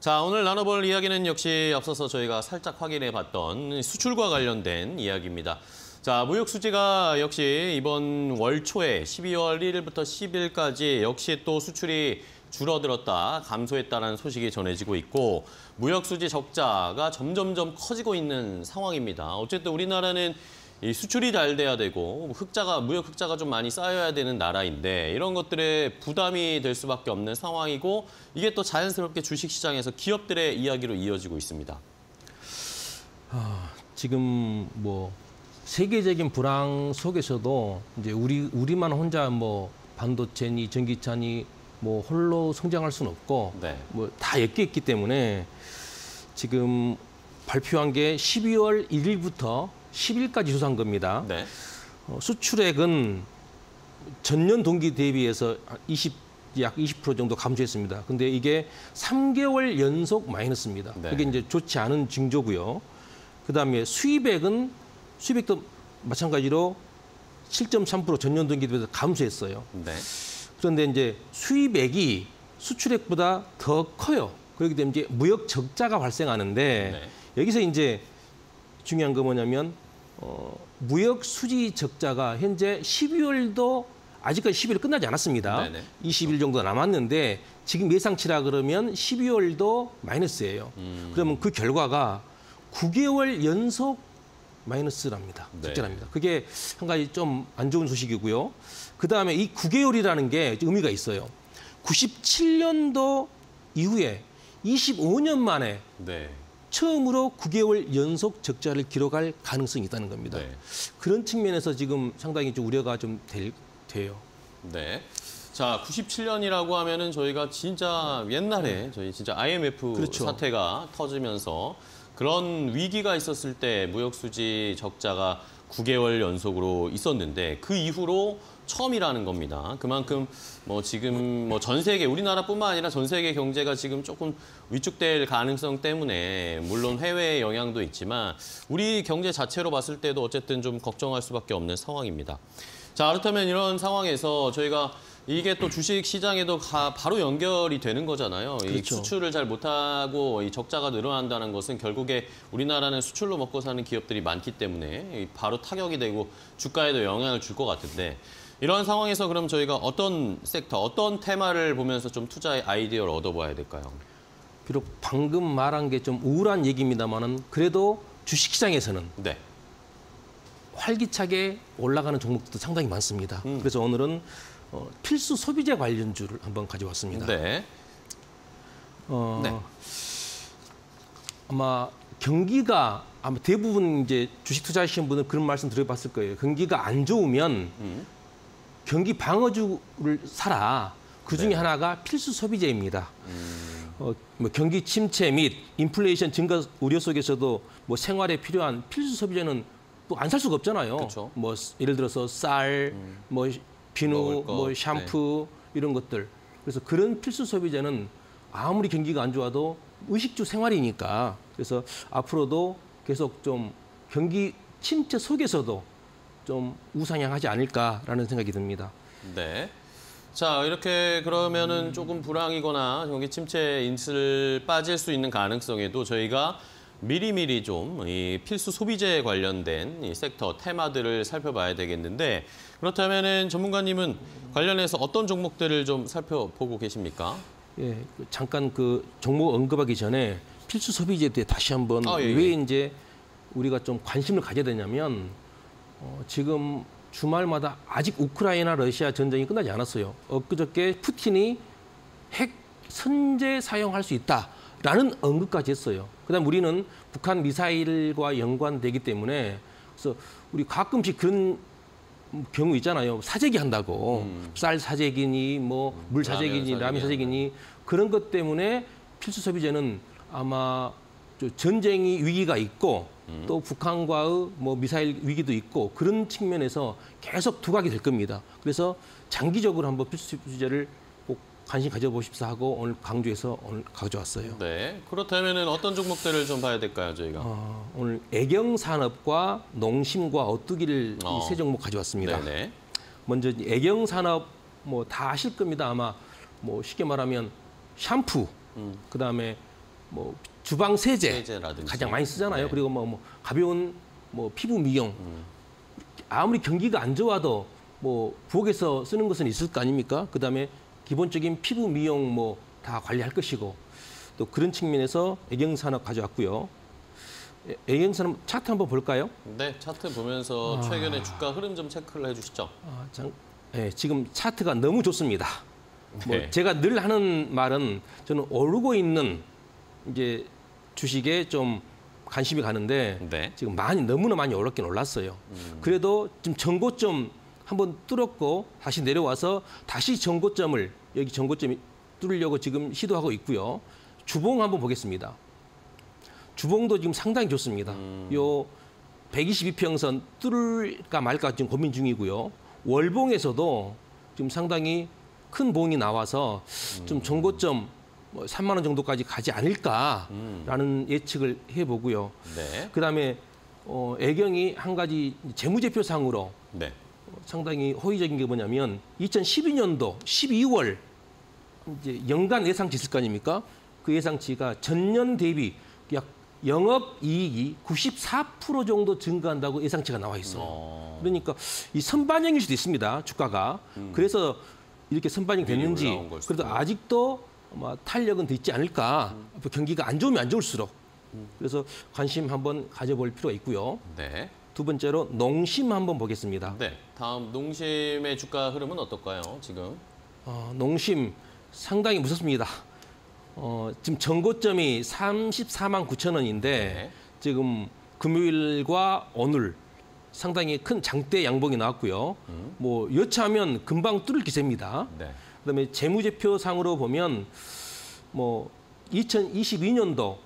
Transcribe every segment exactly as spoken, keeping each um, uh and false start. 자, 오늘 나눠볼 이야기는 역시 앞서서 저희가 살짝 확인해봤던 수출과 관련된 이야기입니다. 자, 무역 수지가 역시 이번 월 초에 십이월 일일부터 십일까지 역시 또 수출이 줄어들었다, 감소했다라는 소식이 전해지고 있고 무역 수지 적자가 점점점 커지고 있는 상황입니다. 어쨌든 우리나라는 이 수출이 잘 돼야 되고 흑자가 무역 흑자가 좀 많이 쌓여야 되는 나라인데 이런 것들에 부담이 될 수밖에 없는 상황이고 이게 또 자연스럽게 주식시장에서 기업들의 이야기로 이어지고 있습니다. 아, 지금 뭐 세계적인 불황 속에서도 이제 우리 우리만 혼자 뭐 반도체니 전기차니 뭐 홀로 성장할 수는 없고 네. 뭐 다 엮여 있기 때문에 지금 발표한 게 십이월 일일부터 십일까지 조사한 겁니다. 네. 어, 수출액은 전년 동기 대비해서 이십, 약 이십 퍼센트 정도 감소했습니다. 근데 이게 삼 개월 연속 마이너스입니다. 네. 이게 이제 좋지 않은 징조고요. 그다음에 수입액은 수입액도 마찬가지로 칠 점 삼 퍼센트 전년 동기 대비해서 감소했어요. 네. 그런데 이제 수입액이 수출액보다 더 커요. 그렇기 때문에 이제 무역 적자가 발생하는데 네. 여기서 이제 중요한 거 뭐냐면 어, 무역 수지 적자가 현재 십이월도 아직까지 십이월 끝나지 않았습니다. 네네. 이십일 정도 남았는데 지금 예상치라 그러면 십이월도 마이너스예요. 음. 그러면 그 결과가 구 개월 연속 마이너스랍니다. 적자랍니다. 네. 그게 한 가지 좀 안 좋은 소식이고요. 그다음에 이 구 개월이라는 게 의미가 있어요. 구십칠년도 이후에 이십오년 만에 네. 처음으로 구 개월 연속 적자를 기록할 가능성이 있다는 겁니다. 네. 그런 측면에서 지금 상당히 좀 우려가 좀 될, 돼요. 네. 자, 구십칠년이라고 하면은 저희가 진짜 옛날에 저희 진짜 아이엠에프 그렇죠. 사태가 터지면서 그런 위기가 있었을 때 무역 수지 적자가 구 개월 연속으로 있었는데 그 이후로 처음이라는 겁니다. 그만큼 뭐 지금 뭐 전 세계 우리나라뿐만 아니라 전 세계 경제가 지금 조금 위축될 가능성 때문에 물론 해외의 영향도 있지만 우리 경제 자체로 봤을 때도 어쨌든 좀 걱정할 수밖에 없는 상황입니다. 자, 그렇다면 이런 상황에서 저희가 이게 또 주식 시장에도 바로 연결이 되는 거잖아요. 그렇죠. 이 수출을 잘 못하고 이 적자가 늘어난다는 것은 결국에 우리나라는 수출로 먹고 사는 기업들이 많기 때문에 바로 타격이 되고 주가에도 영향을 줄 것 같은데 이런 상황에서 그럼 저희가 어떤 섹터, 어떤 테마를 보면서 좀 투자의 아이디어를 얻어봐야 될까요? 비록 방금 말한 게 좀 우울한 얘기입니다만은 그래도 주식 시장에서는 네. 활기차게 올라가는 종목들도 상당히 많습니다. 음. 그래서 오늘은 어, 필수 소비재 관련주를 한번 가져왔습니다. 네. 어, 네. 아마 경기가 아마 대부분 이제 주식 투자하시는 분은 그런 말씀 들어봤을 거예요. 경기가 안 좋으면 음. 경기 방어주를 사라. 그 중에 네. 하나가 필수 소비재입니다. 음. 어, 뭐 경기 침체 및 인플레이션 증가 우려 속에서도 뭐 생활에 필요한 필수 소비재는 또 안 살 수가 없잖아요. 그쵸. 뭐 예를 들어서 쌀, 음. 뭐 비누, 뭐 샴푸 네. 이런 것들. 그래서 그런 필수 소비재는 아무리 경기가 안 좋아도 의식주 생활이니까. 그래서 앞으로도 계속 좀 경기 침체 속에서도 좀 우상향하지 않을까라는 생각이 듭니다. 네. 자, 이렇게 그러면은 조금 불황이거나 경기 침체에 인슬 빠질 수 있는 가능성에도 저희가 미리미리 좀 이 필수 소비재에 관련된 이 섹터 테마들을 살펴봐야 되겠는데 그렇다면은 전문가님은 관련해서 어떤 종목들을 좀 살펴보고 계십니까? 예, 잠깐 그 종목 언급하기 전에 필수 소비재에 대해 다시 한번 아, 예, 예. 왜 이제 우리가 좀 관심을 가져야 되냐면 어, 지금 주말마다 아직 우크라이나 러시아 전쟁이 끝나지 않았어요. 엊그저께 푸틴이 핵 선제 사용할 수 있다. 라는 언급까지 했어요. 그다음 우리는 북한 미사일과 연관되기 때문에 그래서 우리 가끔씩 그런 경우 있잖아요. 사재기 한다고 음. 쌀 사재기니 뭐 물 사재기니 라면 사재기니 그런 것 때문에 필수 소비재는 아마 전쟁이 위기가 있고 음. 또 북한과의 뭐 미사일 위기도 있고 그런 측면에서 계속 두각이 될 겁니다. 그래서 장기적으로 한번 필수 소비재를 관심 가져보십사 하고 오늘 강조해서 오늘 가져왔어요. 네. 그렇다면은 어떤 종목들을 좀 봐야 될까요, 저희가? 어, 오늘 애경산업과 농심과 오뚜기를 어. 이 세 종목 가져왔습니다. 네네. 먼저 애경산업 뭐 다 아실 겁니다. 아마 뭐 쉽게 말하면 샴푸, 음. 그다음에 뭐 주방 세제 세제라든지. 가장 많이 쓰잖아요. 네. 그리고 뭐, 뭐 가벼운 뭐 피부 미용. 음. 아무리 경기가 안 좋아도 뭐 부엌에서 쓰는 것은 있을 거 아닙니까? 그다음에 기본적인 피부 미용 뭐 다 관리할 것이고 또 그런 측면에서 애경산업 가져왔고요. 애경산업 차트 한번 볼까요? 네, 차트 보면서 아... 최근의 주가 흐름 좀 체크를 해주시죠. 아, 참... 네, 지금 차트가 너무 좋습니다. 뭐 네. 제가 늘 하는 말은 저는 오르고 있는 이제 주식에 좀 관심이 가는데 네. 지금 많이 너무나 많이 올랐긴 올랐어요. 음. 그래도 지금 전고점 한번 뚫었고 다시 내려와서 다시 전고점을 여기 전고점이 뚫으려고 지금 시도하고 있고요. 주봉 한번 보겠습니다. 주봉도 지금 상당히 좋습니다. 음. 요 백이십이 평선 뚫을까 말까 지금 고민 중이고요. 월봉에서도 지금 상당히 큰 봉이 나와서 좀 전고점 삼만 원 정도까지 가지 않을까라는 예측을 해보고요. 네. 그다음에 어, 애경이 한 가지 재무제표상으로 네. 상당히 호의적인 게 뭐냐면 이천십이 년도 십이월 이제 연간 예상치일 거 아닙니까? 그 예상치가 전년 대비 약 영업이익이 구십사 퍼센트 정도 증가한다고 예상치가 나와 있어요. 어... 그러니까 이 선반영일 수도 있습니다, 주가가. 음. 그래서 이렇게 선반영이 됐는지 그래도 아직도 아마 탄력은 돼 있지 않을까. 음. 경기가 안 좋으면 안 좋을수록. 음. 그래서 관심 한번 가져볼 필요가 있고요. 네. 두 번째로 농심 한번 보겠습니다. 네. 다음 농심의 주가 흐름은 어떨까요, 지금? 어, 농심 상당히 무섭습니다. 어, 지금 전고점이 삼십사만 구천 원인데 네. 지금 금요일과 오늘 상당히 큰 장대 양봉이 나왔고요. 음. 뭐 여차하면 금방 뚫을 기세입니다. 네. 그다음에 재무제표상으로 보면 뭐 이천이십이 년도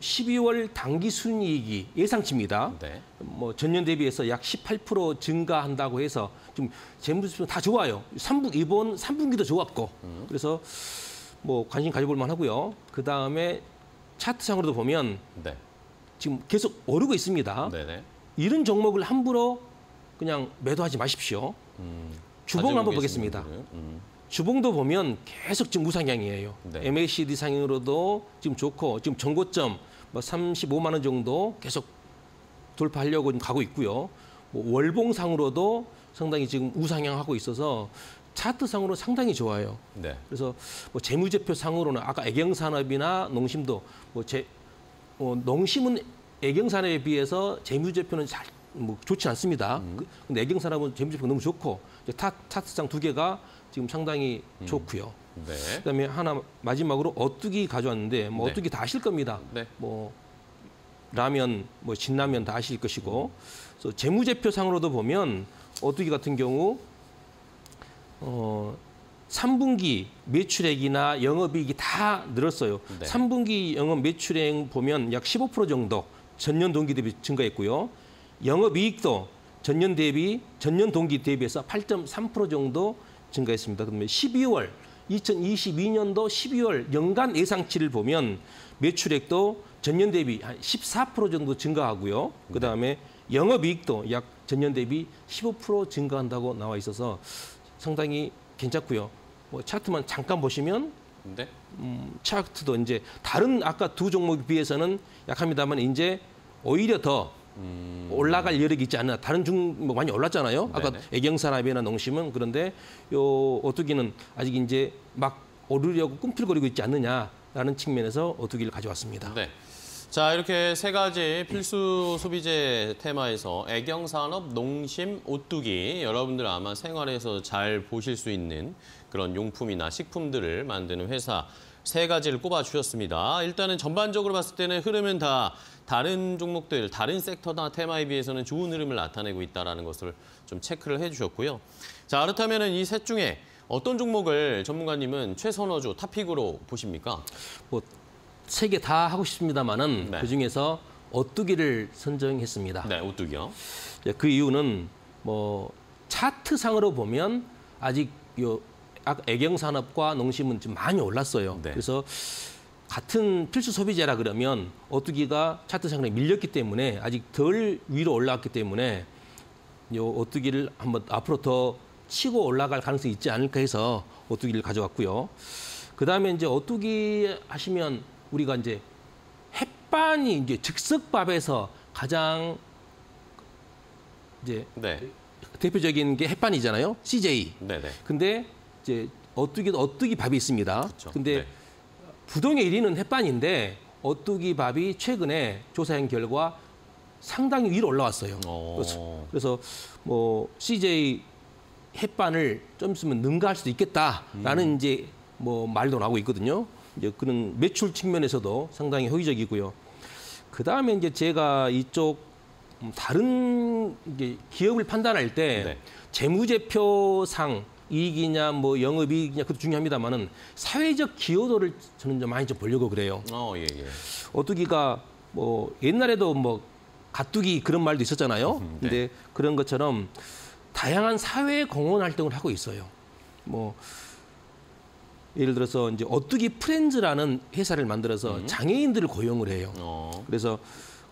십이월 당기 순이익이 예상치입니다. 네. 뭐 전년 대비해서 약 십팔 퍼센트 증가한다고 해서 좀 재무제표 다 좋아요. 삼 분, 이번 삼 분기도 좋았고 음. 그래서 뭐 관심 가져볼 만하고요. 그다음에 차트상으로도 보면 네. 지금 계속 오르고 있습니다. 네네. 이런 종목을 함부로 그냥 매도하지 마십시오. 음, 주봉 한번 보겠습니다. 음. 주봉도 보면 계속 지금 우상향이에요. 네. 엠에이씨디 상향으로도 지금 좋고 지금 전고점 뭐 삼십오만 원 정도 계속 돌파하려고 지금 가고 있고요. 뭐 월봉상으로도 상당히 지금 우상향하고 있어서 차트상으로 상당히 좋아요. 네. 그래서 뭐 재무제표상으로는 아까 애경산업이나 농심도 뭐 제, 어, 농심은 애경산업에 비해서 재무제표는 잘 뭐 좋지 않습니다. 음. 근데 애경산업은 재무제표가 너무 좋고 타, 차트상 두 개가 지금 상당히 음. 좋고요. 네. 그다음에 하나 마지막으로 오뚜기 가져왔는데 뭐 네. 오뚜기 다 아실 겁니다. 네. 뭐 라면, 뭐 진라면 다 아실 것이고 음. 그래서 재무제표상으로도 보면 오뚜기 같은 경우 어, 삼 분기 매출액이나 영업이익이 다 늘었어요. 네. 삼 분기 영업 매출액 보면 약 십오 퍼센트 정도 전년 동기 대비 증가했고요. 영업이익도 전년 대비, 전년 동기 대비해서 팔 점 삼 퍼센트 정도 증가했습니다. 그다음에 십이월, 이천이십이 년도 십이월 연간 예상치를 보면 매출액도 전년 대비 한 십사 퍼센트 정도 증가하고요. 그다음에 영업이익도 약 전년 대비 십오 퍼센트 증가한다고 나와 있어서 상당히 괜찮고요. 뭐 차트만 잠깐 보시면 네. 음, 차트도 이제 다른 아까 두 종목에 비해서는 약합니다만 이제 오히려 더 음... 올라갈 여력이 있지 않나. 다른 종목 많이 올랐잖아요. 네네. 아까 애경산업이나 농심은 그런데 요 오뚜기는 아직 이제 막 오르려고 꿈틀거리고 있지 않느냐라는 측면에서 오뚜기를 가져왔습니다. 네. 자, 이렇게 세 가지 필수 소비재 테마에서 애경산업, 농심, 오뚜기 여러분들 아마 생활에서 잘 보실 수 있는 그런 용품이나 식품들을 만드는 회사 세 가지를 꼽아주셨습니다. 일단은 전반적으로 봤을 때는 흐름은 다 다른 종목들, 다른 섹터나 테마에 비해서는 좋은 흐름을 나타내고 있다는 것을 좀 체크를 해주셨고요. 자, 그렇다면 이 셋 중에 어떤 종목을 전문가님은 최선호조, 탑픽으로 보십니까? 뭐. 세 개 다 하고 싶습니다만은 네. 그중에서 오뚜기를 선정했습니다. 네, 오뚜기요. 그 이유는 뭐 차트상으로 보면 아직 요 애경산업과 농심은 좀 많이 올랐어요. 네. 그래서 같은 필수 소비재라 그러면 오뚜기가 차트상으로 밀렸기 때문에 아직 덜 위로 올라왔기 때문에 요 오뚜기를 한번 앞으로 더 치고 올라갈 가능성이 있지 않을까 해서 오뚜기를 가져왔고요. 그다음에 이제 오뚜기 하시면 우리가 이제 식반이 이제 즉석밥에서 가장 이제 네. 대표적인 게 햇반이잖아요. 씨제이. 네네. 근데 이제 오뚜기 오뚜기 밥이 있습니다. 그쵸. 근데 네. 부동의 일 위는 햇반인데 오뚜기 밥이 최근에 조사한 결과 상당히 위로 올라왔어요. 오. 그래서 뭐 씨제이 햇반을 좀 있으면 능가할 수도 있겠다라는 음. 이제 뭐 말도 나오고 있거든요. 이제 그런 매출 측면에서도 상당히 호의적이고요. 그 다음에 이제 제가 이쪽 다른 이제 기업을 판단할 때 네. 재무제표상 이익이냐 뭐 영업이익이냐 그것도 중요합니다만은 사회적 기여도를 저는 좀 많이 좀 보려고 그래요. 어, 예, 예. 오뚜기가 뭐 옛날에도 뭐 가뚜기 그런 말도 있었잖아요. 음, 네. 근데 그런 것처럼 다양한 사회 공헌 활동을 하고 있어요. 뭐 예를 들어서 이제 오뚜기 프렌즈라는 회사를 만들어서 음. 장애인들을 고용을 해요. 어. 그래서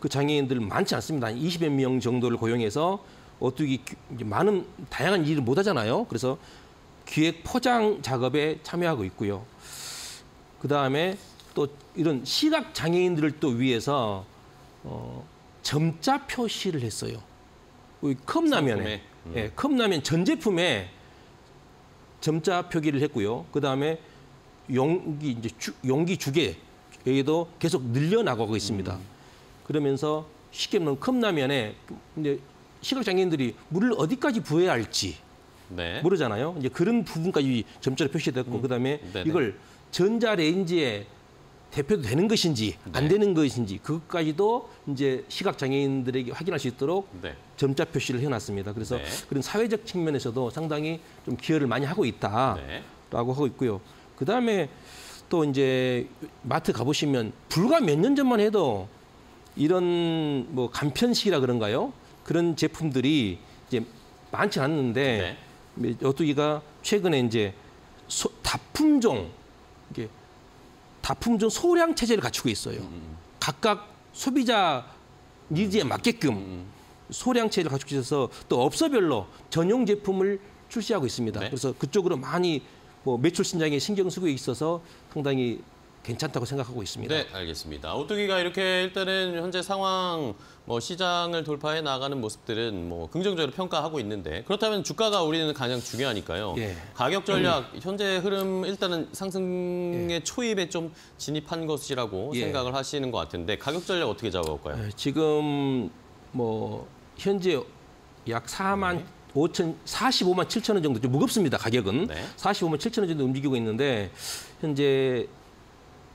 그 장애인들 많지 않습니다. 한 이십여 명 정도를 고용해서 오뚜기 많은 다양한 일을 못 하잖아요. 그래서 기획 포장 작업에 참여하고 있고요. 그 다음에 또 이런 시각 장애인들을 또 위해서 어, 점자 표시를 했어요. 컵라면에 음. 예, 컵라면 전 제품에 점자 표기를 했고요. 그 다음에 용기 이제 주, 용기 주게 여기도 계속 늘려나가고 있습니다. 음. 그러면서 쉽게 말하면 컵라면에 이제 시각장애인들이 물을 어디까지 부어야 할지 네. 모르잖아요. 이제 그런 부분까지 점자로 표시됐고 음. 그다음에 네네. 이걸 전자레인지에 대표도 되는 것인지 네. 안 되는 것인지 그것까지도 이제 시각장애인들에게 확인할 수 있도록 네. 점자 표시를 해놨습니다. 그래서 네. 그런 사회적 측면에서도 상당히 좀 기여를 많이 하고 있다라고 네. 하고 있고요. 그다음에 또 이제 마트 가보시면 불과 몇 년 전만 해도 이런 뭐 간편식이라 그런가요? 그런 제품들이 이제 많지 않는데 네. 오뚜기가 최근에 이제 소, 다품종 이게 다품종 소량 체제를 갖추고 있어요. 음. 각각 소비자 니즈에 맞게끔 음. 소량 체제를 갖추고 있어서 또 업소별로 전용 제품을 출시하고 있습니다. 네. 그래서 그쪽으로 많이 뭐 매출 신장에 신경 쓰고 있어서 상당히 괜찮다고 생각하고 있습니다. 네, 알겠습니다. 오뚜기가 이렇게 일단은 현재 상황, 뭐 시장을 돌파해 나가는 모습들은 뭐 긍정적으로 평가하고 있는데 그렇다면 주가가 우리는 가장 중요하니까요. 예. 가격 전략, 음. 현재 흐름 일단은 상승의 예. 초입에 좀 진입한 것이라고 예. 생각을 하시는 것 같은데 가격 전략 어떻게 잡아볼까요? 예, 지금 뭐 현재 약 사만 오천, 사십오만 칠천 원 정도 좀 무겁습니다. 가격은 네. 사십오만 칠천 원 정도 움직이고 있는데 현재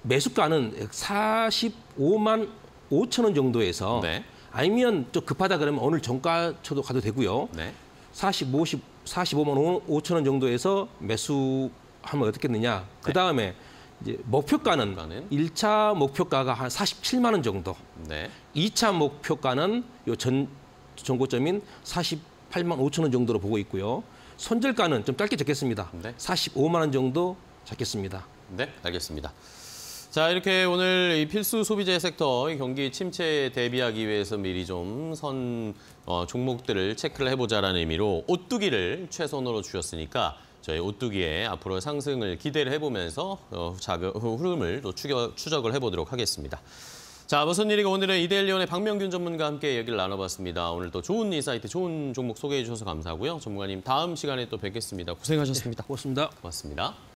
매수가는 사십오만 오천 원 정도에서 네. 아니면 좀 급하다 그러면 오늘 정가쳐도 가도 되고요. 네. 사십오만 오천 원 정도에서 매수하면 어떻겠느냐. 네. 그다음에 이제 목표가는 일 차 목표가가 한 사십칠만 원 정도. 네. 이 차 목표가는 요 전 전고점인 사십팔만 오천 원 정도로 보고 있고요. 손절가는 좀 짧게 적겠습니다. 네. 사십오만 원 정도 잡겠습니다. 네, 알겠습니다. 자, 이렇게 오늘 이 필수 소비재 섹터 경기 침체에 대비하기 위해서 미리 좀 선 어, 종목들을 체크를 해보자라는 의미로 오뚜기를 최선으로 주셨으니까 저희 오뚜기의 앞으로 상승을 기대를 해보면서 어, 자금, 흐름을 또 추격, 추적을 해보도록 하겠습니다. 자, 무슨 일이가 오늘은 이데일리온의 박명균 전문가와 함께 얘기를 나눠봤습니다. 오늘 또 좋은 이 사이트, 좋은 종목 소개해 주셔서 감사하고요. 전문가님, 다음 시간에 또 뵙겠습니다. 고생하셨습니다. 네, 고맙습니다. 고맙습니다.